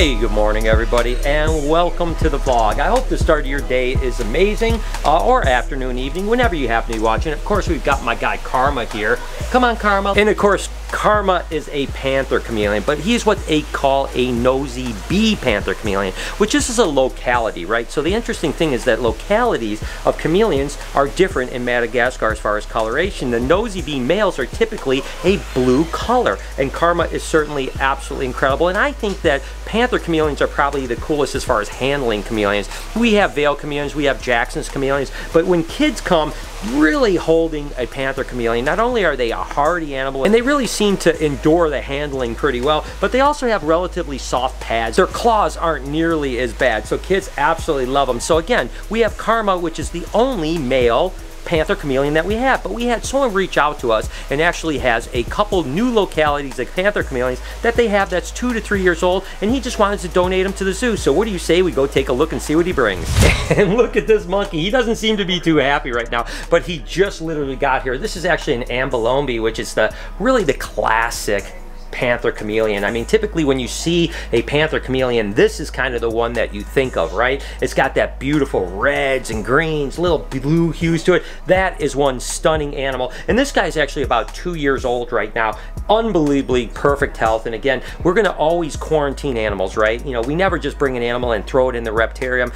Hey, good morning everybody and welcome to the vlog. I hope the start of your day is amazing or afternoon, evening, whenever you happen to be watching. Of course, we've got my guy Karma here. Come on, Karma. And of course, Karma is a panther chameleon, but he's what they call a Nosy Be panther chameleon, which this is a locality, right? So the interesting thing is that localities of chameleons are different in Madagascar as far as coloration. The Nosy Be males are typically a blue color, and Karma is certainly absolutely incredible. And I think that panther chameleons are probably the coolest as far as handling chameleons. We have veil chameleons, we have Jackson's chameleons, but when kids come really holding a panther chameleon, not only are they a hardy animal, and they really seem to endure the handling pretty well, but they also have relatively soft pads. Their claws aren't nearly as bad, so kids absolutely love them. So again, we have Karma, which is the only male panther chameleon that we have, but we had someone reach out to us and actually has a couple new localities of panther chameleons that they have that's 2 to 3 years old, and he just wanted to donate them to the zoo. So what do you say we go take a look and see what he brings? And look at this monkey. He doesn't seem to be too happy right now, but he just literally got here. This is actually an Ambolombi, which is really the classic panther chameleon. I mean, typically when you see a panther chameleon, this is kind of the one that you think of, right? It's got that beautiful reds and greens, little blue hues to it. That is one stunning animal. And this guy's actually about 2 years old right now. Unbelievably perfect health. And again, we're going to always quarantine animals, right? You know, we never just bring an animal and throw it in the reptarium.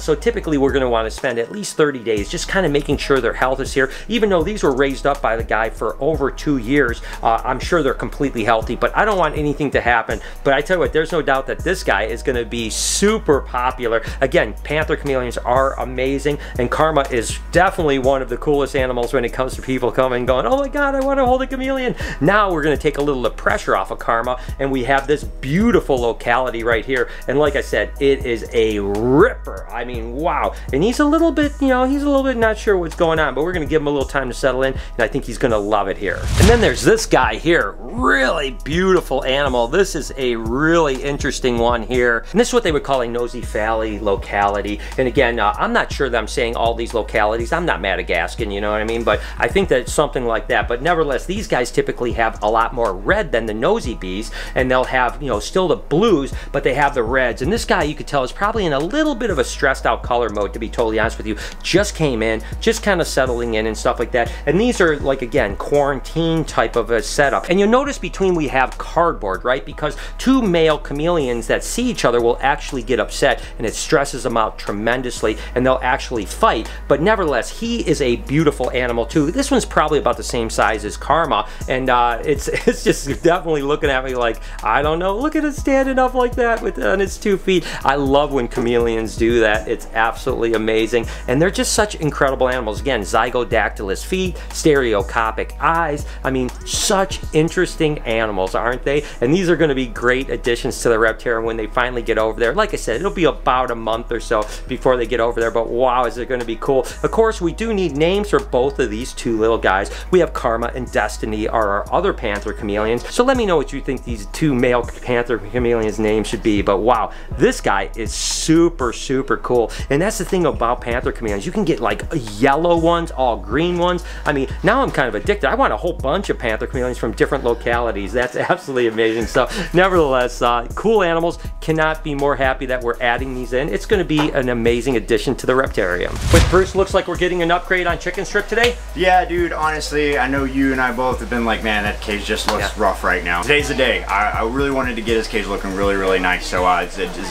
So typically we're going to want to spend at least 30 days just kind of making sure their health is here. Even though these were raised up by the guy for over 2 years, I'm sure they're completely healthy, but I don't want anything to happen. But I tell you what, there's no doubt that this guy is gonna be super popular. Again, panther chameleons are amazing, and Karma is definitely one of the coolest animals when it comes to people coming and going, oh my God, I wanna hold a chameleon. Now we're gonna take a little of pressure off of Karma, and we have this beautiful locality right here. And like I said, it is a ripper. I mean, wow. And he's a little bit, you know, he's a little bit not sure what's going on, but we're gonna give him a little time to settle in, and I think he's gonna love it here. And then there's this guy here, really beautiful animal. This is a really interesting one here. And this is what they would call a nosy-fally locality. And again, I'm not sure that I'm saying all these localities. I'm not Madagascan, you know what I mean? But I think that it's something like that. But nevertheless, these guys typically have a lot more red than the Nosy Bees, and they'll have, you know, still the blues, but they have the reds. And this guy, you could tell, is probably in a little bit of a stressed out color mode, to be totally honest with you. Just came in, just kind of settling in and stuff like that. And these are, like, again, quarantine type of a setup. And you'll notice between we have cardboard, right? Because two male chameleons that see each other will actually get upset, and it stresses them out tremendously, and they'll actually fight. But nevertheless, he is a beautiful animal too. This one's probably about the same size as Karma, and it's just definitely looking at me like, I don't know, look at it standing up like that on its 2 feet. I love when chameleons do that. It's absolutely amazing, and they're just such incredible animals. Again, zygodactylous feet, stereocopic eyes. I mean, such interesting animals, aren't they? And these are going to be great additions to the reptarium when they finally get over there. Like I said, it'll be about a month or so before they get over there, but wow, is it going to be cool. Of course, we do need names for both of these two little guys. We have Karma and Destiny are our other panther chameleons. So let me know what you think these two male panther chameleons' names should be. But wow, this guy is super, super cool. And that's the thing about panther chameleons. You can get like yellow ones, all green ones. I mean, now I'm kind of addicted. I want a whole bunch of panther chameleons from different localities. That's absolutely amazing. So nevertheless, cool animals. Cannot be more happy that we're adding these in. It's going to be an amazing addition to the reptarium. But Bruce, looks like we're getting an upgrade on Chicken Strip today. Yeah, dude, honestly, I know you and I both have been like, man, that cage just looks rough right now. Today's the day. I really wanted to get his cage looking really, really nice. So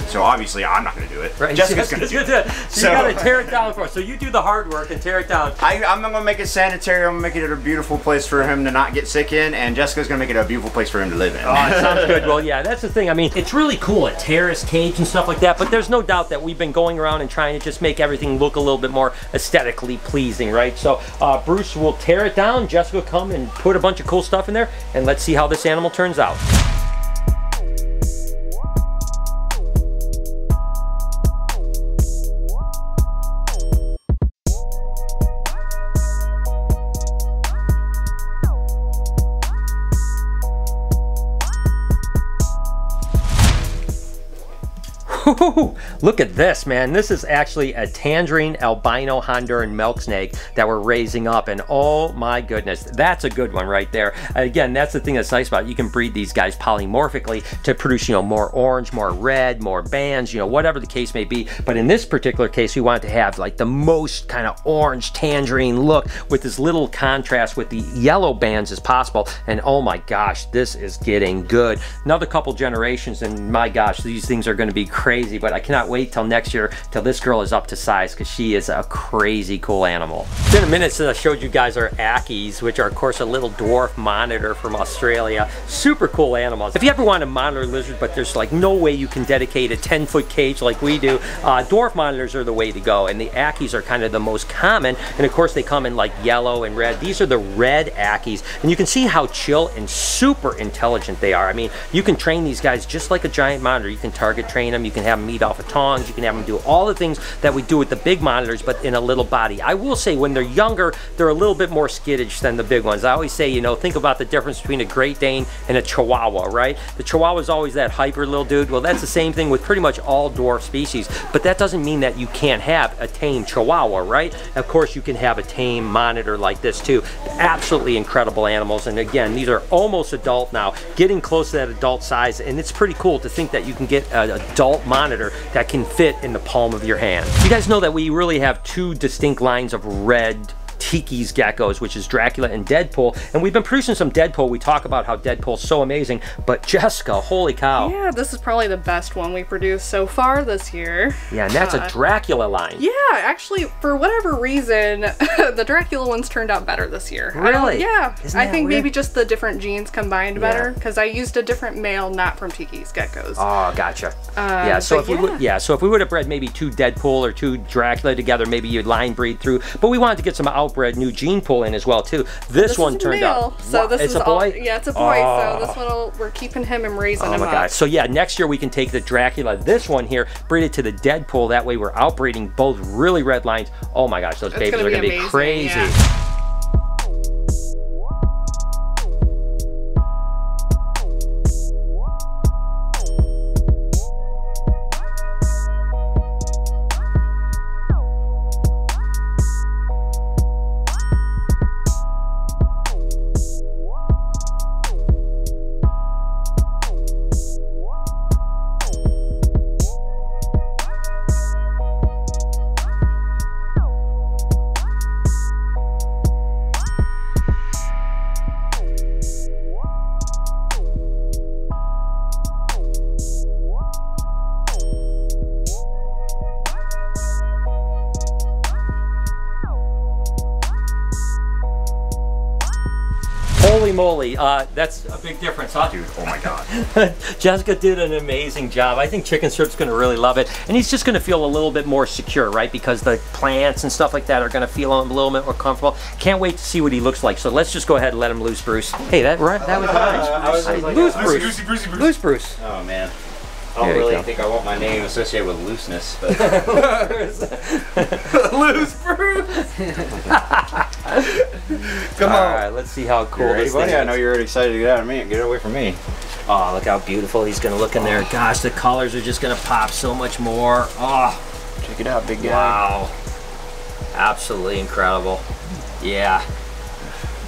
so obviously I'm not going to do it. Right. Jessica's going to do it. So you got to tear it down for us. So you do the hard work and tear it down. I'm going to make it sanitary. I'm going to make it a beautiful place for him to not get sick in. And Jessica's going to make it a beautiful place for him to live in. Oh, it sounds good. Well, yeah, that's the thing. I mean, it's really cool, a terrace cage and stuff like that, but there's no doubt that we've been going around and trying to just make everything look a little bit more aesthetically pleasing, right? So Bruce will tear it down, Jessica will come and put a bunch of cool stuff in there, and let's see how this animal turns out. Look at this, man. This is actually a tangerine albino Honduran milk snake that we're raising up, and oh my goodness, that's a good one right there. Again, that's the thing that's nice about it. You can breed these guys polymorphically to produce, you know, more orange, more red, more bands, you know, whatever the case may be. But in this particular case, we want to have like the most kind of orange tangerine look with as little contrast with the yellow bands as possible. And oh my gosh, this is getting good. Another couple generations and my gosh, these things are going to be crazy, but I cannot wait till next year till this girl is up to size, because she is a crazy cool animal. It's been a minute since I showed you guys our Ackies, which are of course a little dwarf monitor from Australia. Super cool animals. If you ever want to monitor lizards, but there's like no way you can dedicate a 10-foot cage like we do, dwarf monitors are the way to go, and the Ackies are kind of the most common, and of course they come in like yellow and red. These are the red Ackies, and you can see how chill and super intelligent they are. I mean, you can train these guys just like a giant monitor. You can target train them, you can have them eat off of tongs, you can have them do all the things that we do with the big monitors, but in a little body. I will say when they're younger, they're a little bit more skittish than the big ones. I always say, you know, think about the difference between a Great Dane and a Chihuahua, right? The Chihuahua is always that hyper little dude. Well, that's the same thing with pretty much all dwarf species, but that doesn't mean that you can't have a tame Chihuahua, right? Of course, you can have a tame monitor like this too. Absolutely incredible animals, and again, these are almost adult now, getting close to that adult size, and it's pretty cool to think that you can get an adult monitor that can fit in the palm of your hand. You guys know that we really have two distinct lines of red Tiki's geckos, which is Dracula and Deadpool, and we've been producing some Deadpool. We talk about how Deadpool's so amazing, but Jessica, holy cow. Yeah, this is probably the best one we produced so far this year. Yeah, and that's a Dracula line. Yeah, actually, for whatever reason, the Dracula ones turned out better this year. Really? Yeah. I think weird? Maybe just the different genes combined better, because I used a different male not from Tiki's geckos. Oh, gotcha. Yeah, so if we would have bred maybe two Deadpool or two Dracula together, maybe you'd line breed through, but we wanted to get some out bred new gene pool in as well too. This one turned out. So this is a boy? Yeah, it's a boy. Oh. So this one, we're keeping him and raising him up. So yeah, next year we can take the Dracula, this one here, breed it to the Deadpool. That way we're outbreeding both really red lines. Oh my gosh, those babies are going to be crazy. Yeah. Holy moly, that's a big difference, huh? Dude, oh my god. Jessica did an amazing job. I think Chicken Strip's gonna really love it, and he's just gonna feel a little bit more secure, right? Because the plants and stuff like that are gonna feel him a little bit more comfortable. Can't wait to see what he looks like, so let's just go ahead and let him loose, Bruce. Hey, that was nice. Loose Bruce. Oh man. I don't really think I want my name associated with looseness, but... Loose Bruce! Come on. All right, let's see how cool this thing is. I know you're already excited to get out of me and get away from me. Oh, look how beautiful he's going to look in there. Gosh, the colors are just going to pop so much more. Oh, check it out, big guy. Wow. Absolutely incredible. Yeah.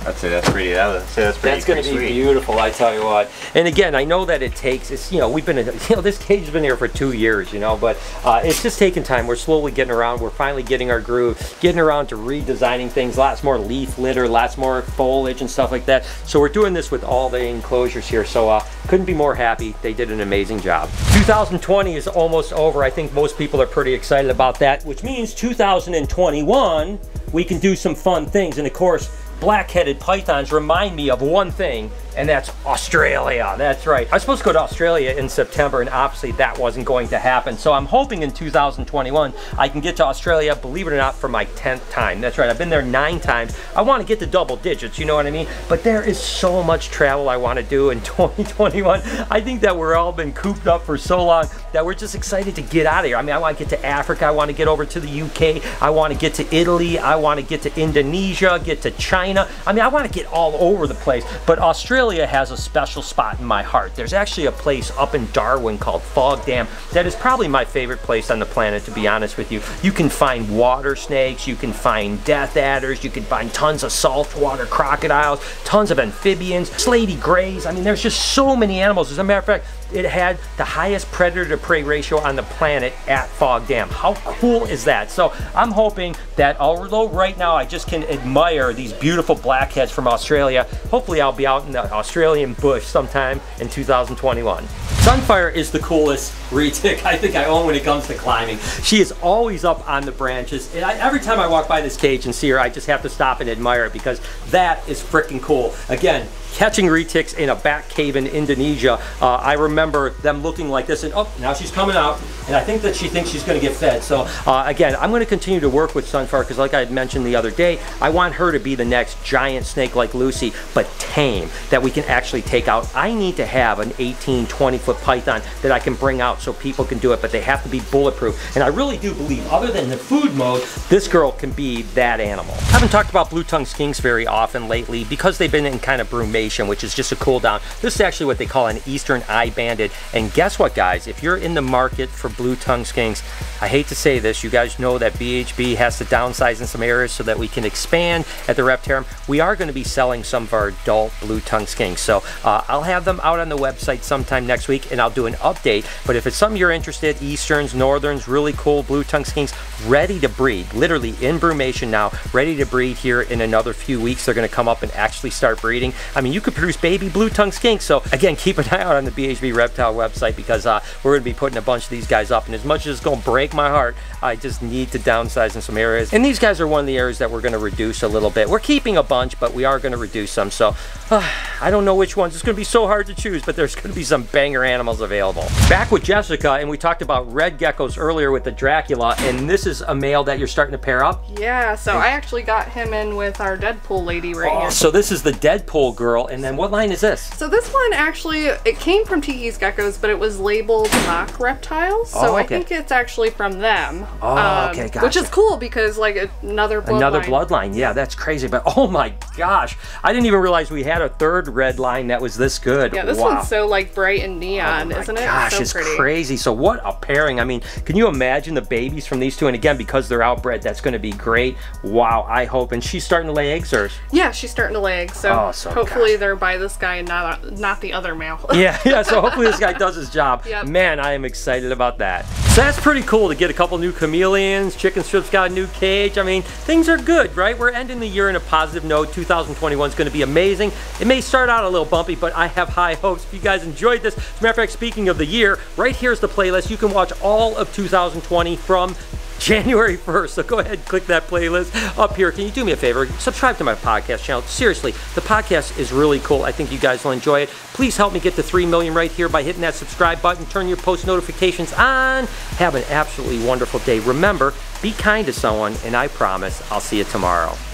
I'd say that's pretty. That's going to be beautiful. I tell you what. And again, I know that it takes. It's we've been this cage has been here for 2 years. But it's just taking time. We're slowly getting around. We're finally getting our groove, getting around to redesigning things. Lots more leaf litter, lots more foliage and stuff like that. So we're doing this with all the enclosures here. So couldn't be more happy. They did an amazing job. 2020 is almost over. I think most people are pretty excited about that, which means 2021 we can do some fun things. And of course, black-headed pythons remind me of one thing, and that's Australia. That's right. I was supposed to go to Australia in September, and obviously that wasn't going to happen. So I'm hoping in 2021 I can get to Australia, believe it or not, for my 10th time. That's right. I've been there 9 times. I want to get to double digits, you know what I mean? But there is so much travel I want to do in 2021. I think that we're all been cooped up for so long that we're just excited to get out of here. I mean, I want to get to Africa. I want to get over to the UK. I want to get to Italy. I want to get to Indonesia, get to China. I mean, I want to get all over the place. But Australia Australia has a special spot in my heart. There's actually a place up in Darwin called Fog Dam that is probably my favorite place on the planet, to be honest with you. You can find water snakes, you can find death adders, you can find tons of saltwater crocodiles, tons of amphibians, slaty grays. I mean, there's just so many animals. As a matter of fact, it had the highest predator to prey ratio on the planet at Fog Dam. How cool is that? So I'm hoping that, although right now I just can admire these beautiful blackheads from Australia, hopefully I'll be out in the Australian bush sometime in 2021. Sunfire is the coolest retic I think I own when it comes to climbing. She is always up on the branches, and every time I walk by this cage and see her, I just have to stop and admire it, because that is freaking cool. Again, catching retics in a back cave in Indonesia, I remember them looking like this, and oh, now she's coming out, and I think that she thinks she's gonna get fed. So again, I'm gonna continue to work with Sunfire, because like I had mentioned the other day, I want her to be the next giant snake like Lucy, but tame, that we can actually take out. I need to have an 18, 20-foot python that I can bring out so people can do it, but they have to be bulletproof. And I really do believe, other than the food mode, this girl can be that animal. I haven't talked about blue-tongued skinks very often lately, because they've been in kind of brumation, which is just a cool down. This is actually what they call an Eastern eye banded. And guess what, guys? If you're in the market for blue-tongued skinks, I hate to say this, you guys know that BHB has to downsize in some areas so that we can expand at the Reptarium. We are going to be selling some of our adult blue-tongued skinks. So I'll have them out on the website sometime next week, and I'll do an update. But if it's something you're interested, Easterns, Northerns, really cool blue-tongued skinks, ready to breed, literally in brumation now, ready to breed here in another few weeks. They're going to come up and actually start breeding. I mean, you could produce baby blue-tongued skinks. So again, keep an eye out on the BHB reptile website, because we're gonna be putting a bunch of these guys up. And as much as it's gonna break my heart, I just need to downsize in some areas. And these guys are one of the areas that we're gonna reduce a little bit. We're keeping a bunch, but we are gonna reduce some. So I don't know which ones. It's gonna be so hard to choose, but there's gonna be some banger animals available. Back with Jessica, and we talked about red geckos earlier with the Dracula, and this is a male that you're starting to pair up? Yeah, so I actually got him in with our Deadpool lady right here. So this is the Deadpool girl. And then what line is this? So this one actually, it came from Tiki's Geckos, but it was labeled mock reptiles. So I think it's actually from them. Oh, okay, gotcha. Which is cool, because like another bloodline. Another bloodline, yeah, that's crazy. But oh my gosh, I didn't even realize we had a third red line that was this good. Yeah, this one's so like bright and neon, isn't it? Gosh, so it's pretty. Crazy. So what a pairing. I mean, can you imagine the babies from these two? And again, because they're outbred, that's going to be great. Wow, I hope. And she's starting to lay eggs, or? Yeah, she's starting to lay eggs. So, hopefully they're by this guy and not the other male. yeah, so hopefully this guy does his job. Yep. Man, I am excited about that. So that's pretty cool to get a couple new chameleons. Chicken Strip's got a new cage. I mean, things are good, right? We're ending the year in a positive note. 2021 is going to be amazing. It may start out a little bumpy, but I have high hopes. If you guys enjoyed this, as a matter of fact, speaking of the year, right here's the playlist. You can watch all of 2020 from January 1st, so go ahead and click that playlist up here. Can you do me a favor? Subscribe to my podcast channel. Seriously, the podcast is really cool. I think you guys will enjoy it. Please help me get to 3 million right here by hitting that subscribe button. Turn your post notifications on. Have an absolutely wonderful day. Remember, be kind to someone, and I promise I'll see you tomorrow.